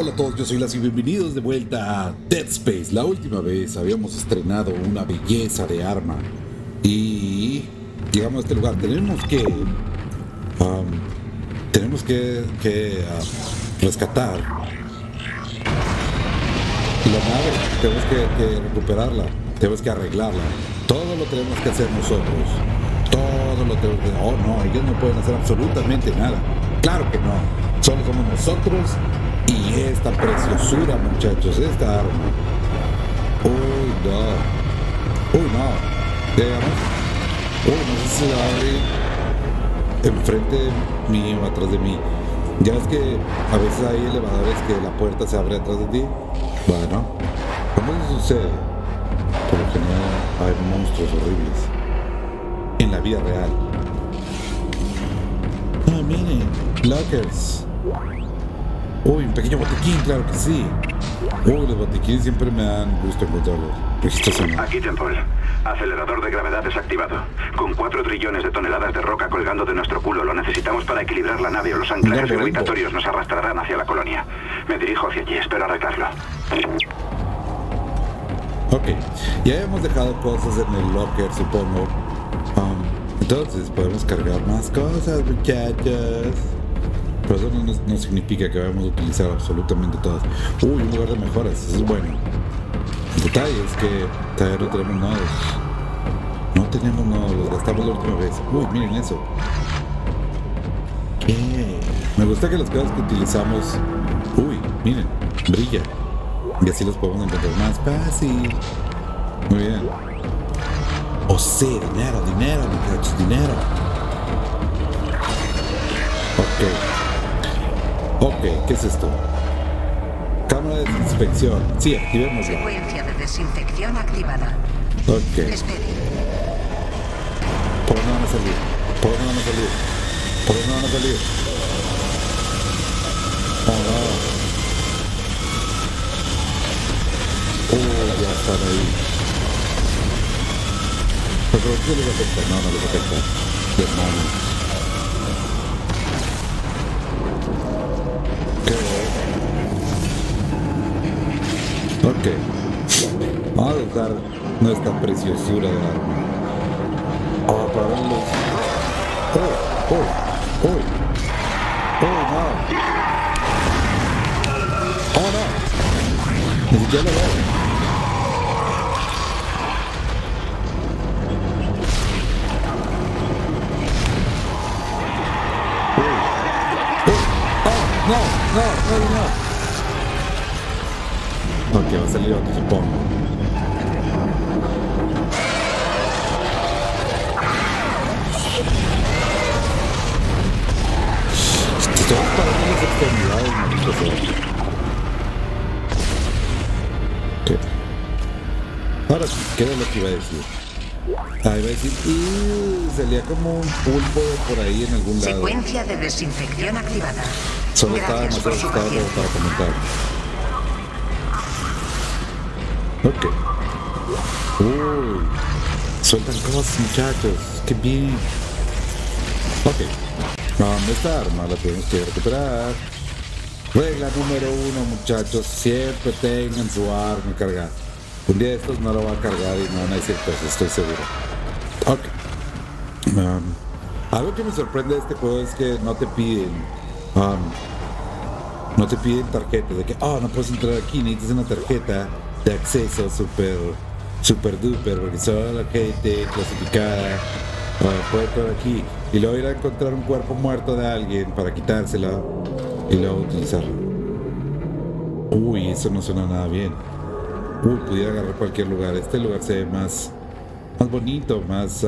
Hola a todos, yo soy Lazo y bienvenidos de vuelta a Dead Space. La última vez habíamos estrenado una belleza de arma y llegamos a este lugar. Tenemos que rescatar la nave, tenemos que recuperarla, tenemos que arreglarla. Todo lo tenemos que hacer nosotros. Todo lo tenemos que hacer. Oh no, ellos no pueden hacer absolutamente nada. Claro que no. Solo somos nosotros y esta preciosura, muchachos, esta arma. Uy, no. Uy, no. Uy, no sé si la abre enfrente mío, atrás de mí. Ya ves que a veces hay elevadores que la puerta se abre atrás de ti. Bueno, ¿cómo eso sucede? Por lo general hay monstruos horribles en la vida real. Ah, miren, lockers. Uy, un pequeño botiquín, claro que sí. Uy, los botiquines siempre me dan gusto encontrarlos. Aquí, Temple. Acelerador de gravedad desactivado. Con 4 trillones de toneladas de roca colgando de nuestro culo, lo necesitamos para equilibrar la nave o los anclajes gravitatorios nos arrastrarán hacia la colonia. Me dirijo hacia allí, espero arreglarlo. Ok, ya hemos dejado cosas en el locker, supongo. Entonces podemos cargar más cosas, muchachos. Pero eso no significa que vayamos a utilizar absolutamente todas. Uy, un lugar de mejoras, eso es bueno. El detalle es que todavía no tenemos nodos. No tenemos nodos, los gastamos la última vez. Uy, miren eso. ¿Qué? Me gusta que las cosas que utilizamos... Uy, miren, brilla. Y así los podemos encontrar más fácil. Muy bien. O sea, dinero, dinero, muchachos, dinero. Ok. Ok, ¿qué es esto? Cámara de desinfección. Sí, activémosla. Secuencia de desinfección activada. Ok. Espere. ¿Por dónde van a salir? ¿Por dónde van a salir? ¿Por dónde van a salir? Oh, no. Ya están ahí. Pero ¿por qué les afecta? No, no les afecta. Desmayo. Ok, vamos a usar nuestra preciosura de arma. Oh, apagamos. Oh, oh, oh. Oh, no. Oh, no. Ni siquiera lo veo. Oh, no, no, no, no. Ok, va a salir otro, supongo. Estoy parando las extremidades, maldito sea. Ok. Ahora sí, ¿qué era lo que iba a decir? Ah, iba a decir... salía como un pulpo por ahí en algún lado. Secuencia de desinfección activada. Solo estaba demasiado asustado para comentar. Ok. Uy. Sueltan cosas, muchachos. Qué bien. Ok. Esta arma la tenemos que recuperar. Regla número 1, muchachos. Siempre tengan su arma cargada. Un día de estos no lo va a cargar y no van a decir cosas, estoy seguro. Ok. Algo que me sorprende de este juego es que no te piden... no te piden tarjeta. De que, oh, no puedes entrar aquí, necesitas una tarjeta de acceso super duper, porque solo la gente clasificada puede estar aquí y luego ir a encontrar un cuerpo muerto de alguien para quitársela y luego utilizarlo. Uy, eso no suena nada bien. Uy, pudiera agarrar cualquier lugar. Este lugar se ve más bonito, más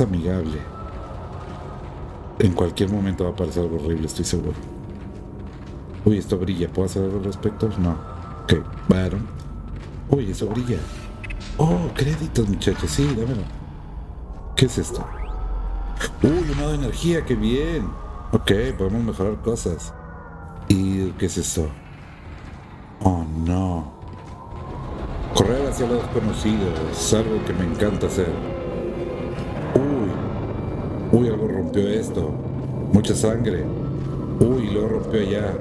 amigable. En cualquier momento va a aparecer algo horrible, estoy seguro. Uy, esto brilla. ¿Puedo hacer algo al respecto? No. Ok, bueno. Uy, eso brilla. Oh, créditos, muchachos, sí, dámelo. ¿Qué es esto? Uy, un nodo de energía, qué bien. Ok, podemos mejorar cosas. ¿Y qué es esto? Oh, no. Correr hacia los desconocidos es algo que me encanta hacer. Uy. Uy, algo rompió esto. Mucha sangre. Uy, lo rompió allá.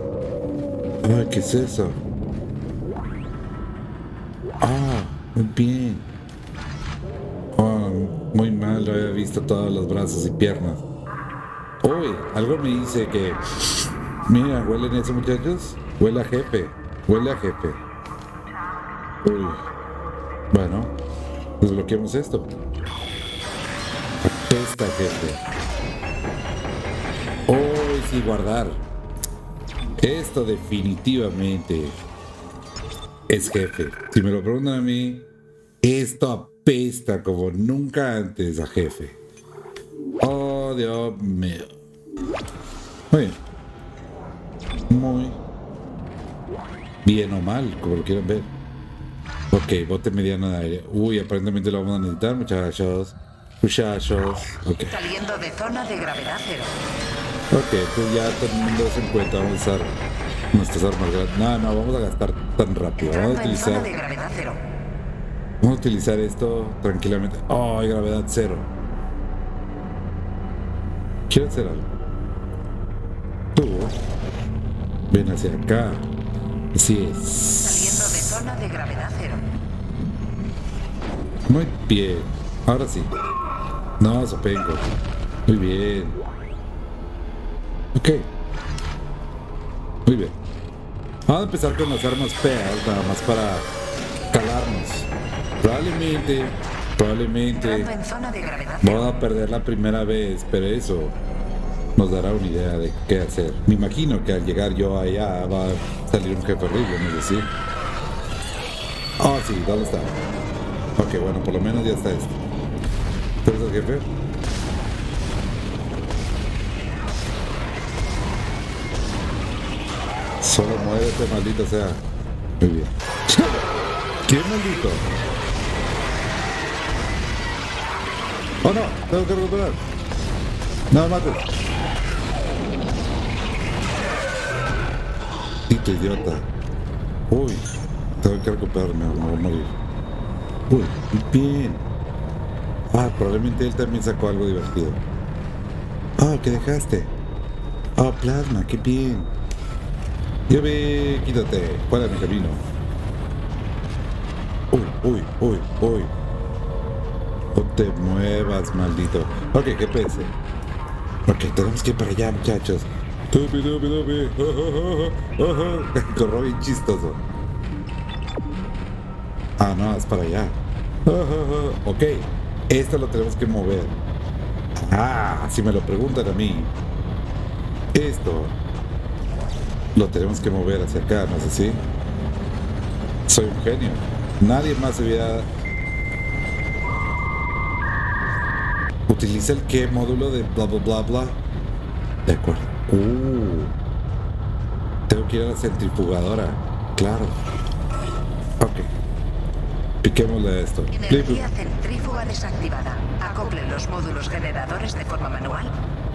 Ah, ¿qué es eso? Ah, muy bien. Oh, muy mal, lo había visto todos los brazos y piernas. Uy, algo me dice que... Mira, ¿huelen eso, muchachos? Huele a jefe, huele a jefe. Uy. Bueno, desbloqueamos esto. Apesta, jefe. Uy, sí, guardar. Esto definitivamente es jefe. Si me lo preguntan a mí, esto apesta como nunca antes a jefe. Oh, Dios mío. Muy bien. Muy bien o mal, como lo quieran ver. Ok, bote mediano de aire. Uy, aparentemente lo vamos a necesitar, muchachos. Muchachos. Okay. Saliendo de zona de gravedad cero. Ok, pues ya todo el mundo se encuentra. Vamos a usar nuestras armas grandes. No, no, vamos a gastar tan rápido. Vamos a utilizar. Zona de gravedad cero. Vamos a utilizar esto tranquilamente. Oh, hay gravedad cero. Quiero hacer algo. Tú. Ven hacia acá. Así es. Saliendo de zona de gravedad cero. Muy bien. Ahora sí. No, sopengo. Muy bien. Ok. Muy bien. Vamos a empezar con las armas feas, nada más para calarnos. Probablemente vamos a perder la primera vez, pero eso nos dará una idea de qué hacer. Me imagino que al llegar yo allá va a salir un jefe horrible, no sé si. Ah, sí, ¿dónde está? Ok, bueno, por lo menos ya está esto. ¿Tú eres el jefe? Solo muévete, maldito sea. Muy bien. ¿Quién maldito? Oh no, tengo que recuperar. No, mato. Tito idiota. Uy, tengo que recuperarme, me voy a morir. Uy, bien. Ah, probablemente él también sacó algo divertido. Ah, ¿qué dejaste? Ah, plasma, qué bien. Yo ve, quítate, para mi camino. Uy, uy, uy, uy. No te muevas, maldito. Ok, que pese. Ok, tenemos que ir para allá, muchachos. Corro bien chistoso. Ah, no, es para allá. Ok, esto lo tenemos que mover. Ah, si me lo preguntan a mí. Esto lo tenemos que mover hacia acá, ¿no es así? Soy un genio. Nadie más se había... Utiliza el que módulo de bla bla bla bla. De acuerdo. Tengo que ir a la centrifugadora. Claro. Ok. Piquémosle a esto. Energía centrífuga desactivada. Acople los módulos generadores de forma manual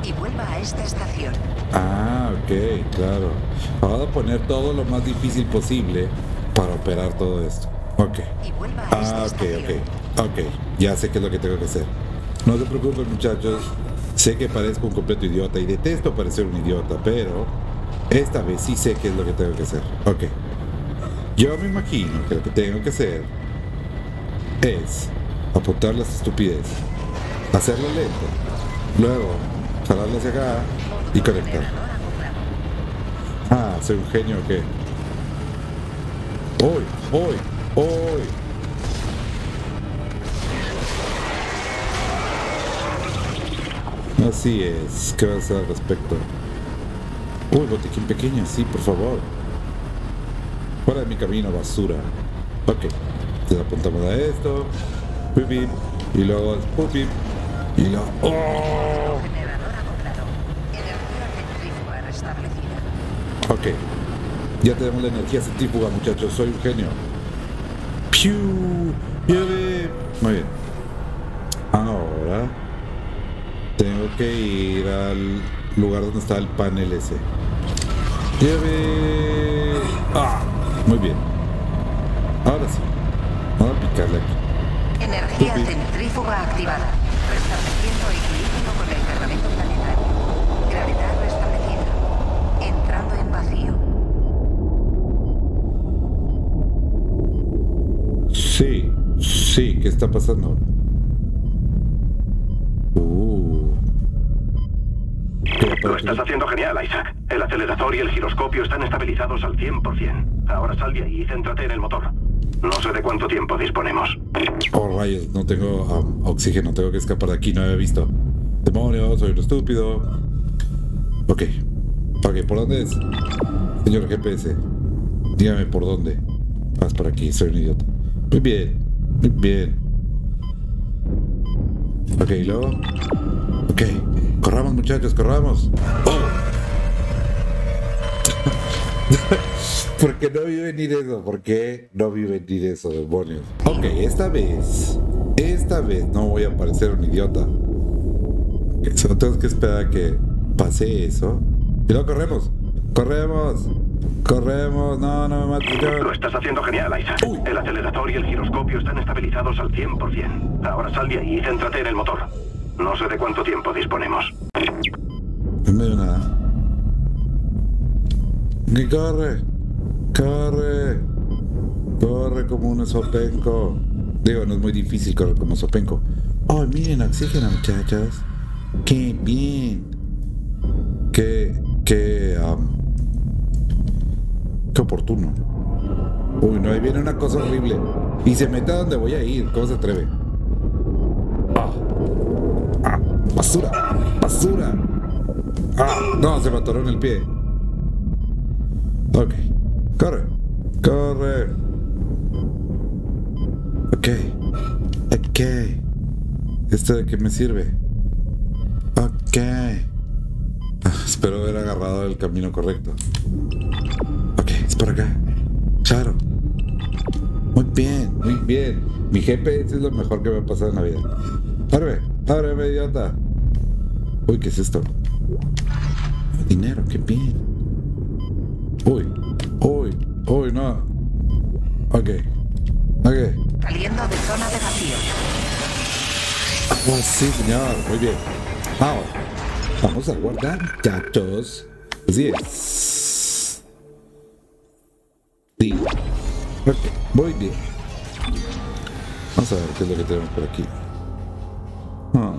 y vuelva a esta estación. Ah, ok, claro. Vamos a poner todo lo más difícil posible para operar todo esto. Ok. Y vuelva a esta estación. Ok. Ya sé qué es lo que tengo que hacer. No se preocupen, muchachos, sé que parezco un completo idiota y detesto parecer un idiota, pero esta vez sí sé qué es lo que tengo que hacer. Ok. Yo me imagino que lo que tengo que hacer es apuntar las estupideces, hacerlo lento, luego jalarlo hacia acá y conectar. Ah, soy un genio que... ¡Uy! ¡Uy! ¡Uy! Así es, ¿qué vas a hacer al respecto? Uy, botiquín pequeño, sí, por favor. Fuera de mi camino, basura. Ok, te apuntamos a esto. Pupip, y luego pupip, y luego... ¡Oh! Ok, ya tenemos la energía centrífuga, muchachos, soy un genio. ¡Piu! Muy bien. Ahora... tengo que ir al lugar donde está el panel ese. ¡Lleve! ¡Ah! Muy bien. Ahora sí. Vamos a picarle aquí. Energía centrífuga activada. Restableciendo equilibrio con el cargamento planetario. Gravedad restablecida. Entrando en vacío. Sí, sí, ¿qué está pasando? Lo estás haciendo genial, Isaac. El acelerador y el giroscopio están estabilizados al 100%. Ahora sal de ahí y céntrate en el motor. No sé de cuánto tiempo disponemos. Oh, rayos, no tengo oxígeno. Tengo que escapar de aquí, no había visto. Demonios, soy un estúpido. Ok. Ok, ¿por dónde es? Señor GPS, dígame por dónde. Vas para aquí, soy un idiota. Muy bien, muy bien. Ok, ¿y luego? Ok. Corramos, muchachos, corramos. Oh. ¿Por qué no vi venir eso? ¿Por qué no vi venir eso, demonios? Ok, esta vez no voy a parecer un idiota. Okay, solo tengo que esperar a que pase eso. Y luego corremos. Corremos. Corremos. No, no me mates. No. Lo estás haciendo genial, Isaac. El acelerador y el giroscopio están estabilizados al 100%. Ahora sal de ahí y céntrate en el motor. No sé de cuánto tiempo disponemos. No veo nada. ¡Que corre! ¡Corre! ¡Corre como un sopenco! Digo, no es muy difícil correr como sopenco. ¡Oh, miren! ¡Oxígeno, muchachos! ¡Qué bien! ¡Qué oportuno! Uy, no, ahí viene una cosa horrible. Y se mete a donde voy a ir. ¿Cómo se atreve? ¡Basura! ¡Basura! ¡Ah! No, se me atoró en el pie. Ok. ¡Corre! ¡Corre! Ok. Ok. ¿Esto de qué me sirve? Ok. Espero haber agarrado el camino correcto. Ok, es por acá. Claro. Muy bien, muy bien. Mi GPS es lo mejor que me ha pasado en la vida. ¡Ábreme! ¡Ábreme, idiota! Uy, ¿qué es esto? Dinero, qué bien. Uy, uy, uy, no. Ok, ok. Saliendo de zona de vacío. Oh, sí, señor, muy bien. Vamos, vamos a guardar datos. Así es. Sí. Ok, muy bien. Vamos a ver qué es lo que tenemos por aquí. No,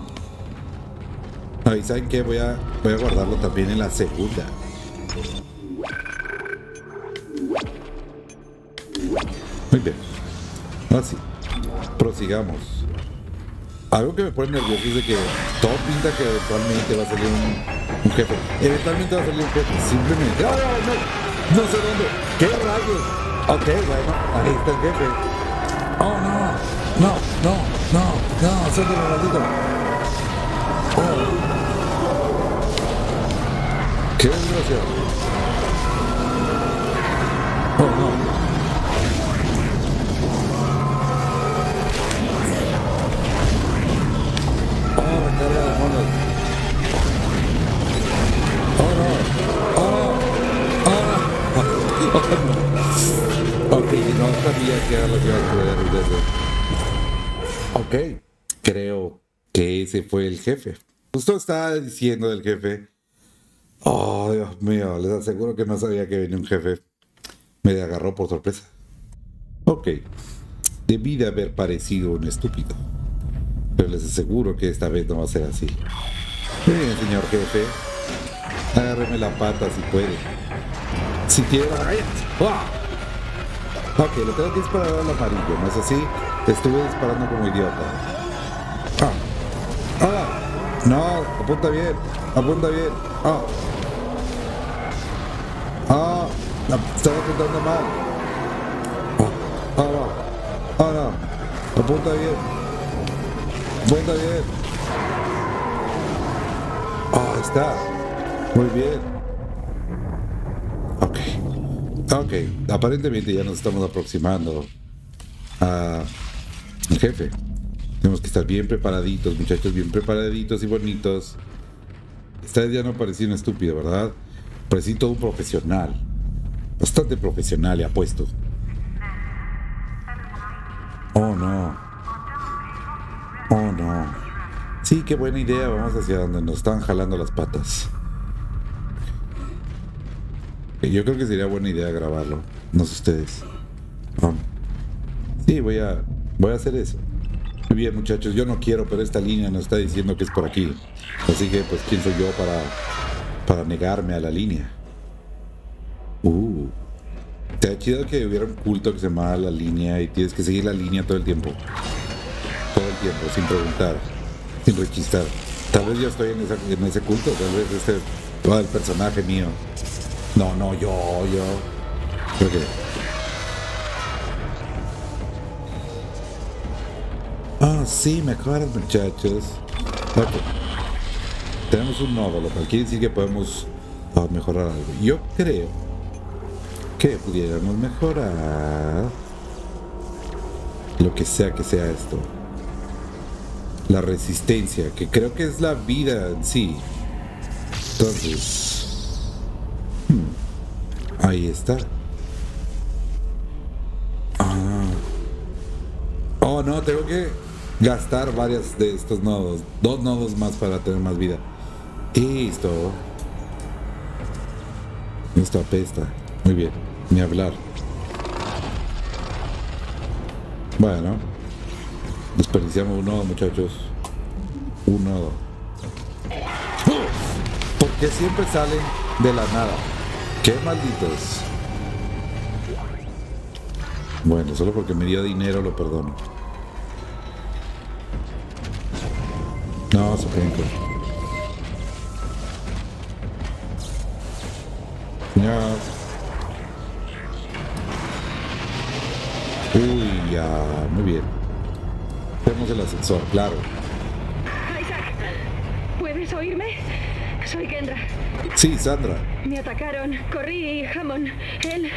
y saben que voy a guardarlo también en la segunda. Muy bien. Así. Prosigamos. Algo que me pone nervioso es de que todo pinta que eventualmente va a salir un jefe. Eventualmente va a salir un jefe. Simplemente. ¡Ah, no! No sé dónde. ¡Qué rayos! Ok, bueno. Ahí está el jefe. ¡Oh, no! ¡No! ¡No! ¡No! ¡No! ¡Suéltame un ratito! ¡Qué desgracia! ¡Oh, no! ¡Oh, me carga de monos! ¡Oh, no! ¡Oh! ¡Oh! ¡Oh! Ok, no sabía que era lo que iba a hacer. Ok, creo que ese fue el jefe. Justo estaba diciendo del jefe. Oh, Dios mío, les aseguro que no sabía que venía un jefe. Me agarró por sorpresa. Ok, debí de haber parecido un estúpido. Pero les aseguro que esta vez no va a ser así. Bien, señor jefe. Agárreme la pata si puede. Si quiere... ¡Oh! Ok, le tengo que disparar al amarillo, ¿no es así? Te estuve disparando como idiota. ¡Ah! ¡Ah! No, apunta bien, apunta bien. Ah, ah, estaba apuntando mal. Ah, no, ah, no, apunta bien, apunta bien. Ah, está, muy bien. Ok, ok, aparentemente ya nos estamos aproximando a el jefe. Tenemos que estar bien preparaditos, muchachos, bien preparaditos y bonitos. Esta vez ya no parecí un estúpido, ¿verdad? Parecí todo un profesional. Bastante profesional, le apuesto. Oh, no. Oh, no. Sí, qué buena idea. Vamos hacia donde nos están jalando las patas. Yo creo que sería buena idea grabarlo. No sé ustedes. Sí, voy a hacer eso. Muy bien, muchachos, yo no quiero, pero esta línea nos está diciendo que es por aquí. Así que, pues, ¿quién soy yo para negarme a la línea? Te ha chido que hubiera un culto que se llamaba La Línea y tienes que seguir la línea todo el tiempo. Todo el tiempo, sin preguntar, sin rechistar. Tal vez yo estoy en ese culto, tal vez el personaje mío. No, yo. Creo que... Ah, sí, me acuerdo, muchachos. Ok. Tenemos un nódulo, pero quiere decir que podemos mejorar algo. Yo creo que pudiéramos mejorar lo que sea esto. La resistencia, que creo que es la vida en sí. Entonces, ahí está. Oh no, tengo que gastar varias de estos nodos. 2 nodos más para tener más vida. Listo. Esto apesta. Muy bien, ni hablar. Bueno, desperdiciamos un nodo, muchachos. Un nodo. Porque siempre salen de la nada. ¡Qué malditos! Bueno, solo porque me dio dinero lo perdono. No, supongo. No. Uy, ya, muy bien. Tenemos el ascensor, claro. Isaac, ¿puedes oírme? Soy Kendra. Sí, Sandra. Me atacaron, corrí y Hammond, él...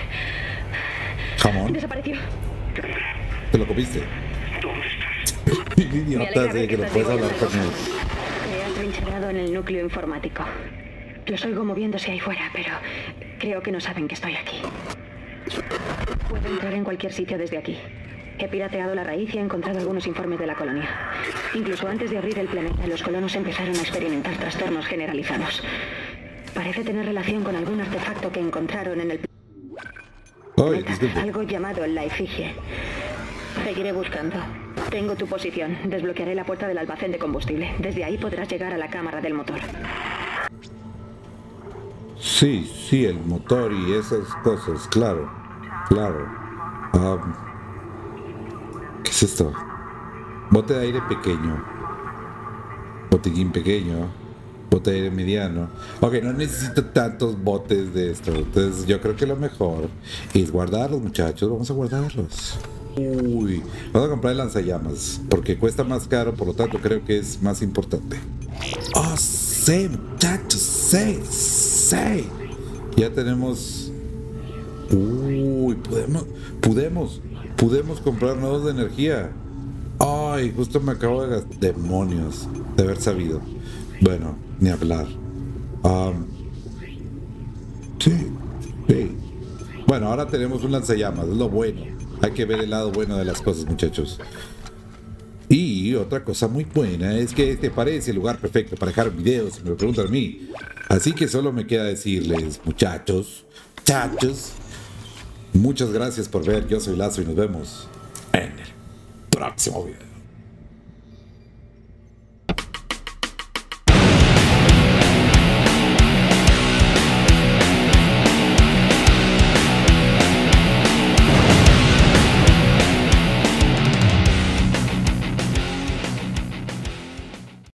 Jamón. Desapareció. ¿Te lo comiste? ¿Dónde estás? Idiota, sí, que lo puedes hablar con él. Me han trincherado en el núcleo informático. Los oigo moviéndose ahí fuera, pero creo que no saben que estoy aquí. Puedo entrar en cualquier sitio desde aquí. He pirateado la raíz y he encontrado algunos informes de la colonia. Incluso antes de abrir el planeta, los colonos empezaron a experimentar trastornos generalizados. Parece tener relación con algún artefacto que encontraron en el planeta. Oye, algo llamado la efigie. Seguiré buscando. Tengo tu posición. Desbloquearé la puerta del almacén de combustible. Desde ahí podrás llegar a la cámara del motor. Sí, el motor y esas cosas, claro. ¿Qué es esto? Bote de aire pequeño. Botiquín pequeño. Bote de aire mediano. Ok, no necesito tantos botes de esto. Entonces yo creo que lo mejor es guardarlos, muchachos. Vamos a guardarlos. Uy, vamos a comprar el lanzallamas porque cuesta más caro, por lo tanto creo que es más importante. ¡Oh, sí, muchachos! ¡Sí! Ya tenemos... Uy, podemos comprar nodos de energía. Ay, justo me acabo de gastar. Demonios, de haber sabido. Bueno, ni hablar. Sí. Bueno, ahora tenemos un lanzallamas, es lo bueno. Hay que ver el lado bueno de las cosas, muchachos. Y otra cosa muy buena es que este parece el lugar perfecto para dejar videos, si me lo preguntan a mí. Así que solo me queda decirles, muchachos, muchas gracias por ver. Yo soy Lazo y nos vemos en el próximo video.